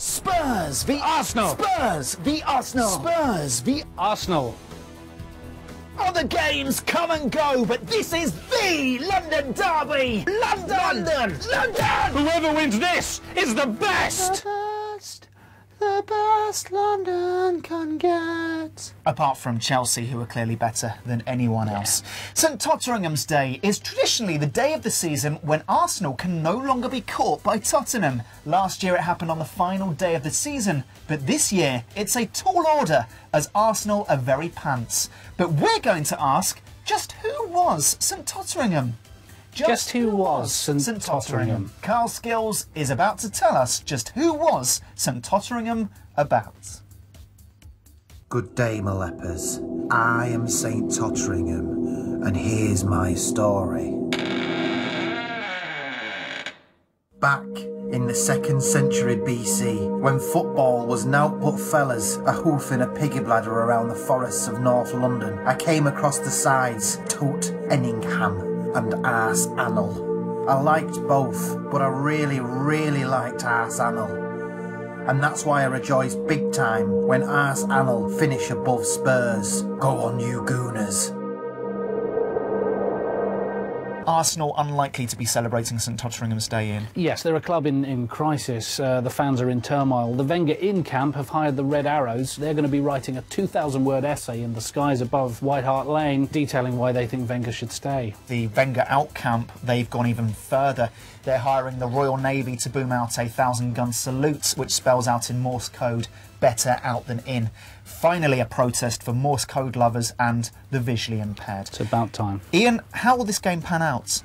Spurs v Arsenal. Spurs v Arsenal. Spurs v Arsenal. Other games come and go, but this is the London derby. London, London, London. Whoever wins this is the best. The best London can get. Apart from Chelsea, who are clearly better than anyone else. St. Totteringham's Day is traditionally the day of the season when Arsenal can no longer be caught by Tottenham. Last year it happened on the final day of the season, but this year it's a tall order as Arsenal are very pants. But we're going to ask, just who was St. Totteringham? Just who was St. Totteringham? Carl Skills is about to tell us just who was St. Totteringham about. Good day, my lepers. I am St. Totteringham, and here's my story. Back in the 2nd century BC, when football was nought but fellas a-hoofing a piggy bladder around the forests of North London, I came across the sides Totteringham and Arsenal. I liked both, but I really liked Arsenal. And that's why I rejoice big time when Arsenal finish above Spurs. Go on, you Gooners. Arsenal unlikely to be celebrating St Totteringham's Day in. Yes, they're a club in crisis. The fans are in turmoil. The Wenger in camp have hired the Red Arrows. They're going to be writing a 2,000-word essay in the skies above White Hart Lane detailing why they think Wenger should stay. The Wenger out camp, they've gone even further. They're hiring the Royal Navy to boom out a 1,000-gun salute, which spells out in Morse code, better out than in. Finally, a protest for Morse code lovers and the visually impaired. It's about time. Ian, how will this game pan out?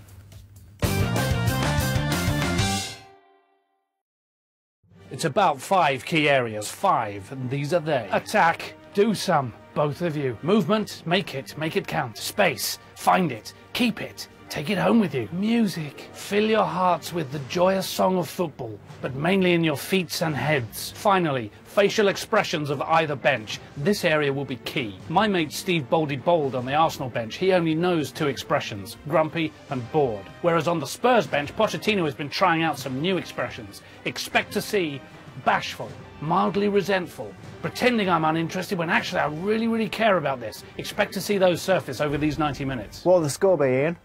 It's about 5 key areas. 5, and these are they. Attack, do some, both of you. Movement, make it count. Space, find it, keep it. Take it home with you. Music. Fill your hearts with the joyous song of football, but mainly in your feet and heads. Finally, facial expressions of either bench. This area will be key. My mate Steve Boldy Bold on the Arsenal bench, he only knows 2 expressions, grumpy and bored. Whereas on the Spurs bench, Pochettino has been trying out some new expressions. Expect to see bashful, mildly resentful, pretending I'm uninterested when actually I really care about this. Expect to see those surface over these 90 minutes. What will the score be, Ian?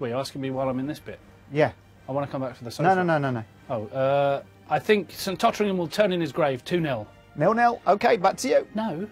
Well, you're asking me while I'm in this bit? Yeah. I want to come back to the sofa. No. Oh, I think St Totteringham will turn in his grave 2-0. 0-0? OK, back to you. No.